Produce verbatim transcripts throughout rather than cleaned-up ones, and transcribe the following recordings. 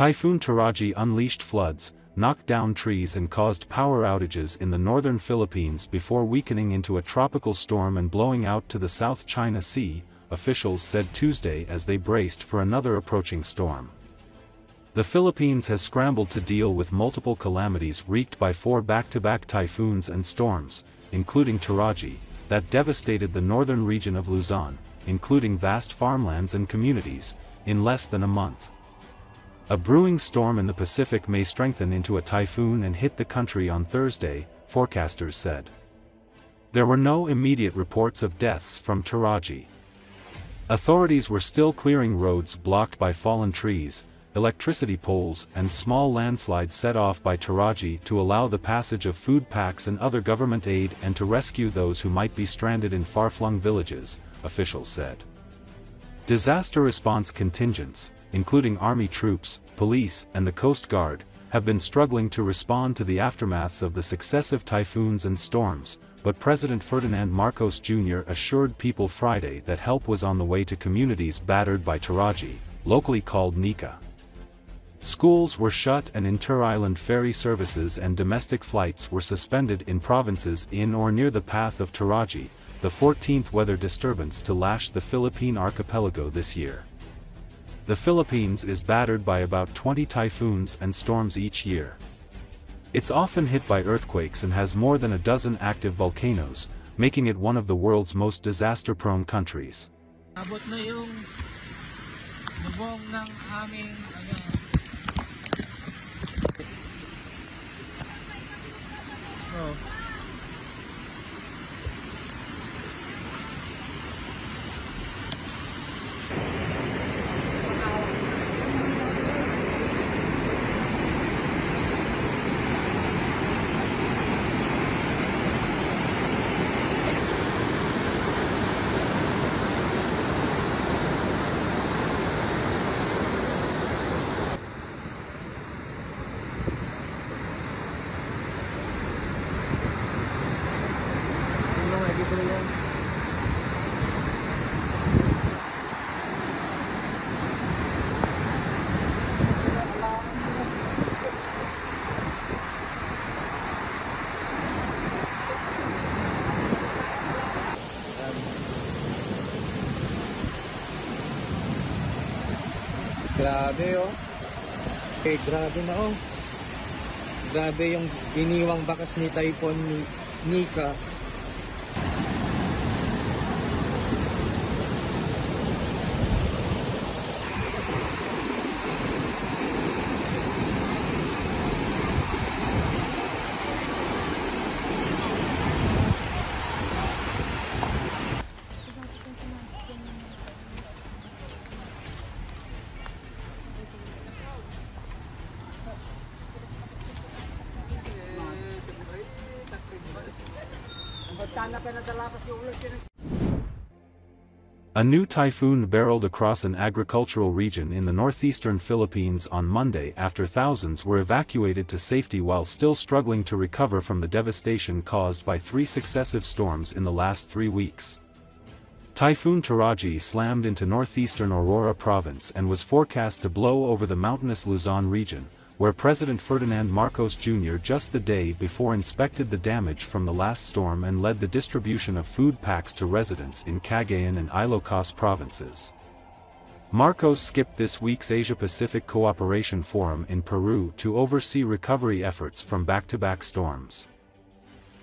Typhoon Toraji unleashed floods, knocked down trees and caused power outages in the northern Philippines before weakening into a tropical storm and blowing out to the South China Sea, officials said Tuesday as they braced for another approaching storm. The Philippines has scrambled to deal with multiple calamities wreaked by four back-to-back typhoons and storms, including Toraji, that devastated the northern region of Luzon, including vast farmlands and communities, in less than a month. A brewing storm in the Pacific may strengthen into a typhoon and hit the country on Thursday, forecasters said. There were no immediate reports of deaths from Toraji. Authorities were still clearing roads blocked by fallen trees, electricity poles and small landslides set off by Toraji to allow the passage of food packs and other government aid and to rescue those who might be stranded in far-flung villages, officials said. Disaster response contingents, including army troops, police, and the Coast Guard, have been struggling to respond to the aftermaths of the successive typhoons and storms, but President Ferdinand Marcos Junior assured people Friday that help was on the way to communities battered by Toraji, locally called Nika. Schools were shut and inter-island ferry services and domestic flights were suspended in provinces in or near the path of Toraji, the fourteenth weather disturbance to lash the Philippine archipelago this year. The Philippines is battered by about twenty typhoons and storms each year. It's often hit by earthquakes and has more than a dozen active volcanoes, making it one of the world's most disaster-prone countries. Grabe oh. Eh, grabe na oh. Grabe yung biniwang bakas ni Typhoon ni Nika. A new typhoon barreled across an agricultural region in the northeastern Philippines on Monday after thousands were evacuated to safety while still struggling to recover from the devastation caused by three successive storms in the last three weeks. Typhoon Toraji slammed into northeastern Aurora province and was forecast to blow over the mountainous Luzon region, where President Ferdinand Marcos Junior just the day before inspected the damage from the last storm and led the distribution of food packs to residents in Cagayan and Ilocos provinces. Marcos skipped this week's Asia-Pacific Cooperation Forum in Peru to oversee recovery efforts from back-to-back storms.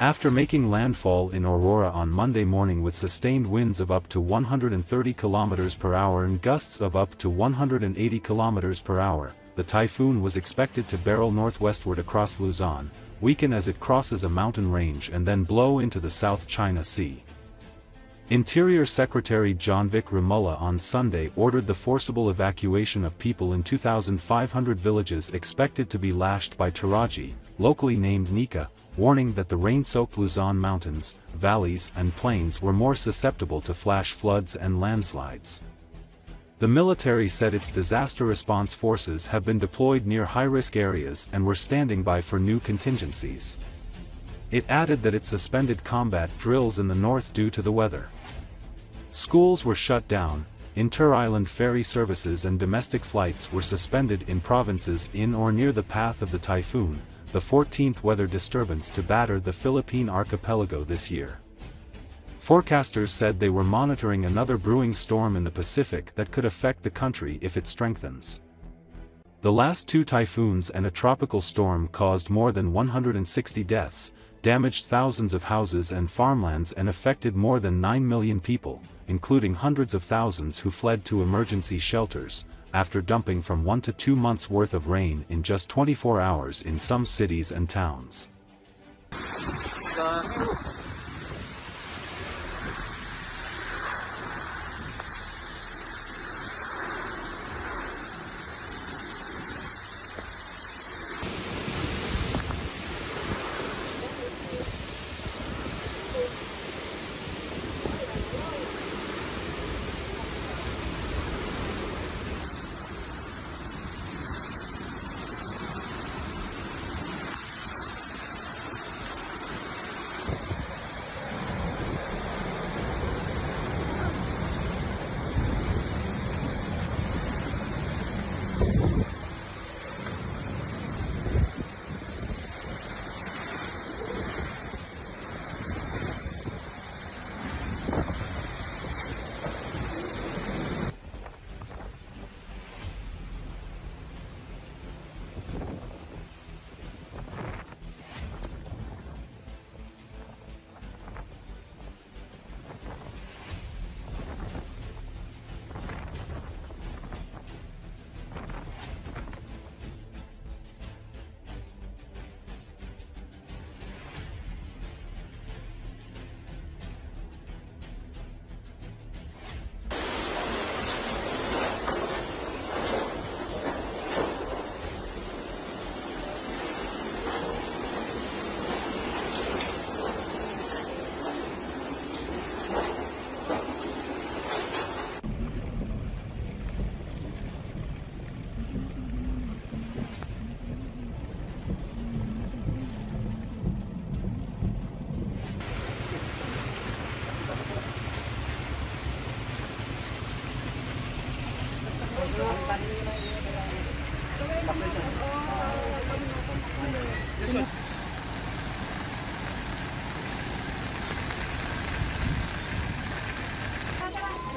After making landfall in Aurora on Monday morning with sustained winds of up to one hundred thirty kilometers per hour and gusts of up to one hundred eighty kilometers per hour, the typhoon was expected to barrel northwestward across Luzon, weaken as it crosses a mountain range and then blow into the South China Sea. Interior Secretary John Vic Remulla on Sunday ordered the forcible evacuation of people in two thousand five hundred villages expected to be lashed by Toraji, locally named Nika, warning that the rain-soaked Luzon mountains, valleys and plains were more susceptible to flash floods and landslides. The military said its disaster response forces have been deployed near high-risk areas and were standing by for new contingencies. It added that it suspended combat drills in the north due to the weather. Schools were shut down, inter-island ferry services and domestic flights were suspended in provinces in or near the path of the typhoon, the fourteenth weather disturbance to batter the Philippine archipelago this year. Forecasters said they were monitoring another brewing storm in the Pacific that could affect the country if it strengthens. The last two typhoons and a tropical storm caused more than one hundred sixty deaths, damaged thousands of houses and farmlands, and affected more than nine million people, including hundreds of thousands who fled to emergency shelters, after dumping from one to two months' worth of rain in just twenty-four hours in some cities and towns.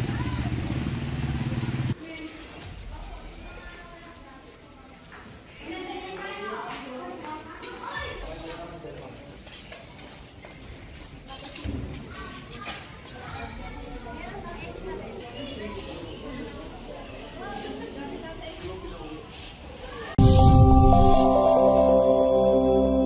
Gracias.